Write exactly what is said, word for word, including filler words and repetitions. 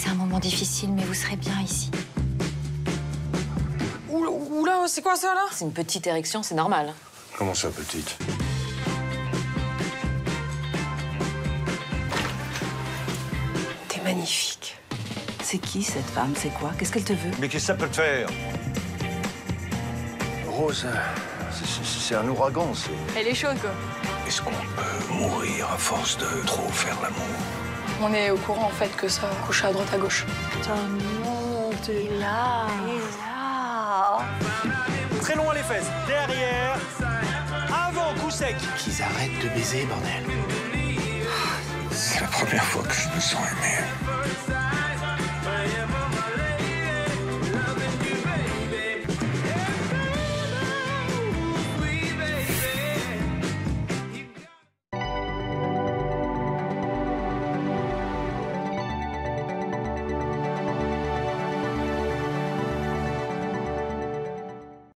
C'est un moment difficile, mais vous serez bien ici. Oula, oula c'est quoi ça, là? C'est une petite érection, c'est normal. Comment ça, petite? T'es magnifique. C'est qui, cette femme? C'est quoi? Qu'est-ce qu'elle te veut? Mais qu'est-ce que ça peut te faire? Rose, c'est un ouragan, c'est... Elle est chaude, quoi. Est-ce qu'on peut mourir à force de trop faire l'amour? On est au courant, en fait, que ça couche à droite, à gauche. Putain, non, t'es là. là. Très loin les fesses. Derrière. Avant, coup sec. Qu'ils arrêtent de baiser, bordel. C'est la première fois que je me sens aimé.